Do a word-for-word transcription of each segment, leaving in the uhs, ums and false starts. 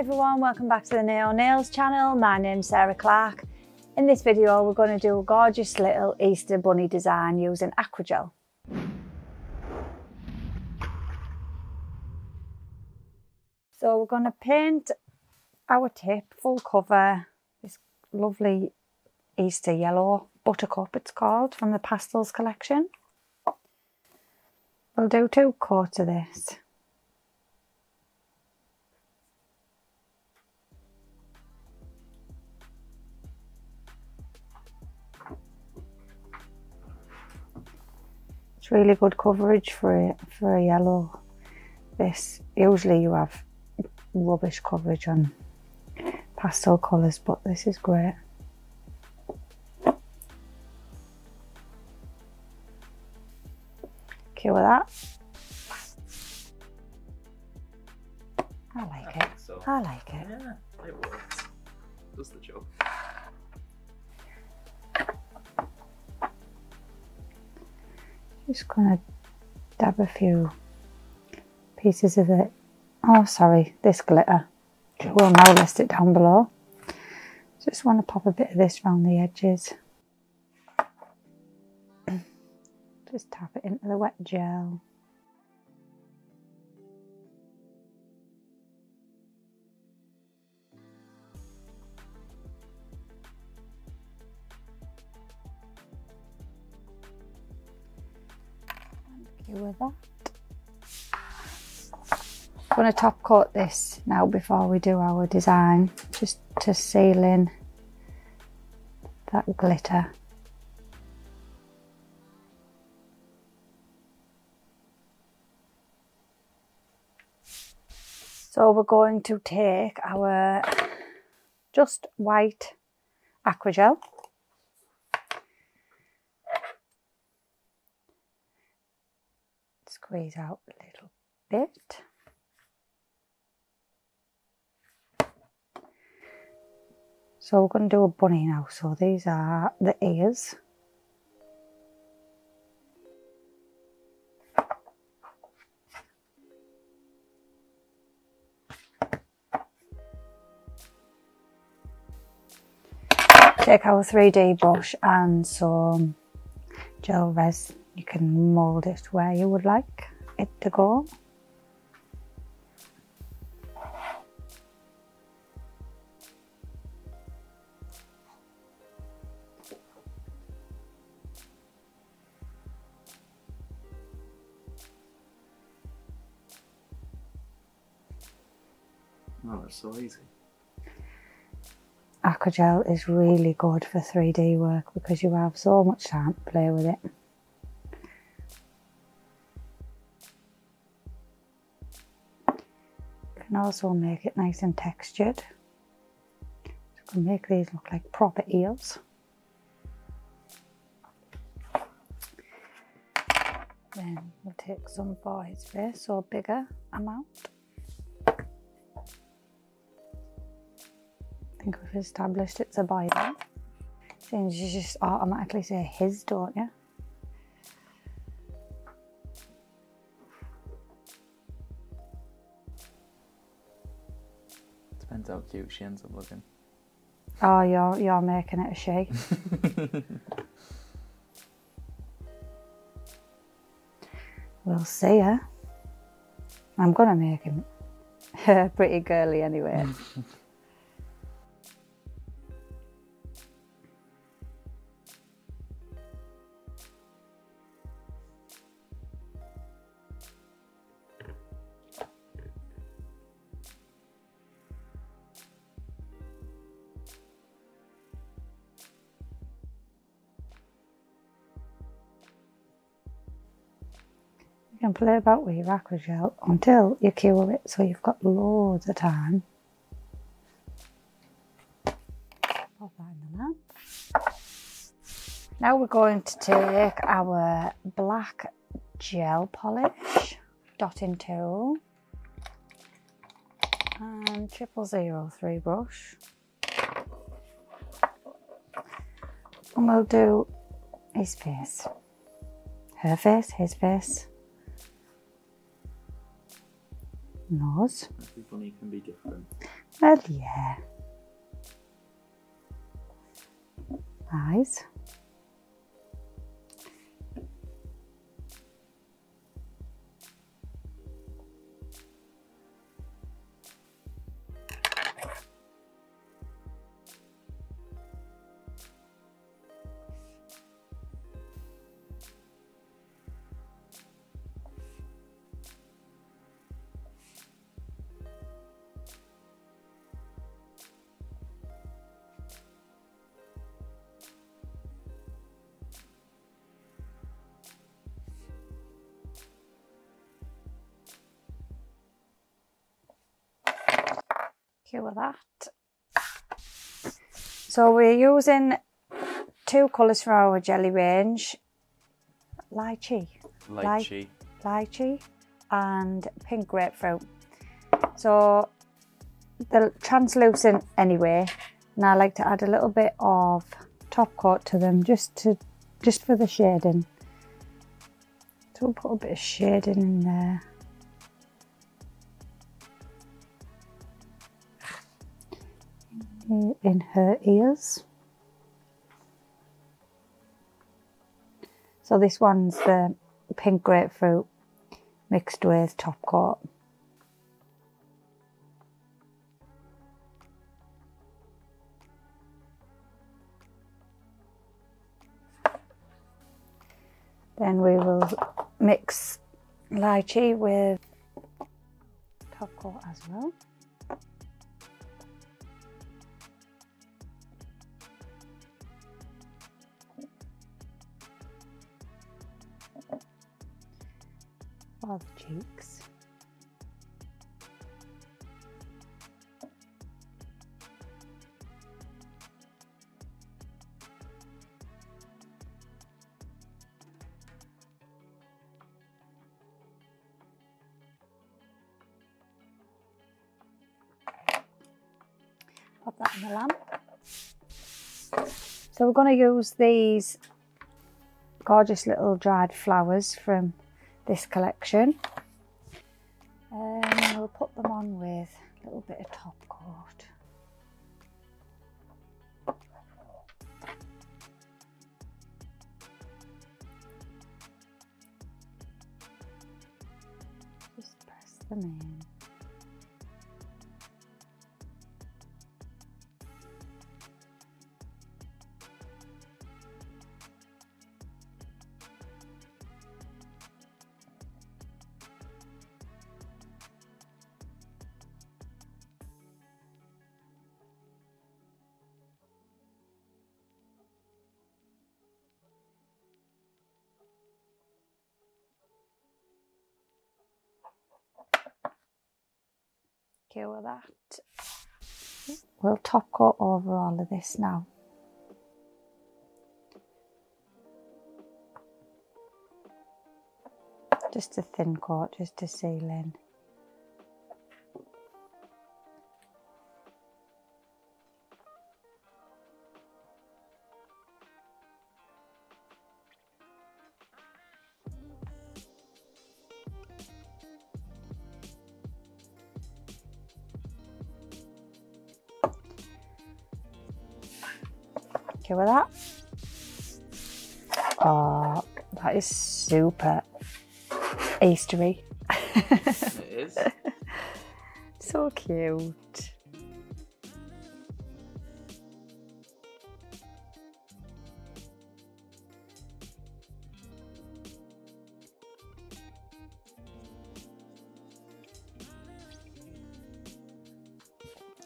Hi everyone, welcome back to the Naio Nails channel. My name's Sarah Clarke. In this video we're going to do a gorgeous little Easter bunny design using AcryGel. So we're going to paint our tip full cover, this lovely Easter yellow, Buttercup it's called, from the Pastels collection. We'll do two coats of this. It's really good coverage for a, for a yellow. This, usually you have rubbish coverage on pastel colours, but this is great. Okay with that. I like I it. Think so. I like it. Yeah, it works. Does the job. Just gonna dab a few pieces of it. Oh, sorry, this glitter. We'll now list it down below. Just want to pop a bit of this round the edges. Just tap it into the wet gel. With that, I'm going to top coat this now before we do our design, just to seal in that glitter. So we're going to take our Just White AcryGel. Squeeze out a little bit. So we're going to do a bunny now. So these are the ears. Take our three D brush and some gel res. You can mould it where you would like it to go. Oh, that's so easy. AcryGel is really good for three D work because you have so much time to play with it. And also make it nice and textured. So you can make these look like proper eels. Then we'll take some for his face, or bigger amount. I think we've established it's a boy now. Seems you just automatically say his, don't you? Depends how cute she ends up looking. Oh, you're, you're making it a she. We'll see her. I'm going to make him pretty girly anyway. You can play about with your AcryGel until you cure it, so you've got loads of time. Pop that in the lamp. Now we're going to take our black gel polish dotting tool and triple zero three brush, and we'll do his face, her face, his face. Nose. Every bunny can be different. Well, yeah. Nice. With that, so we're using two colours for our jelly range: lychee, lychee, lychee, and pink grapefruit. So they're translucent anyway, and I like to add a little bit of top coat to them just to just for the shading. So we'll put a bit of shading in there. In her ears. So this one's the pink grapefruit mixed with top coat. Then we will mix lychee with top coat as well. All the cheeks. Pop that in the lamp. So we're going to use these gorgeous little dried flowers from this collection, and we'll put them on with a little bit of top coat. Just press them in. Okay, with that, we'll top coat over all of this now. Just a thin coat, just to seal in. With that. Oh, that is super Eastery. It is. So cute.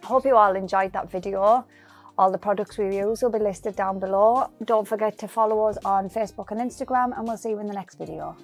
Hope you all enjoyed that video. All the products we use will be listed down below. Don't forget to follow us on Facebook and Instagram, and we'll see you in the next video.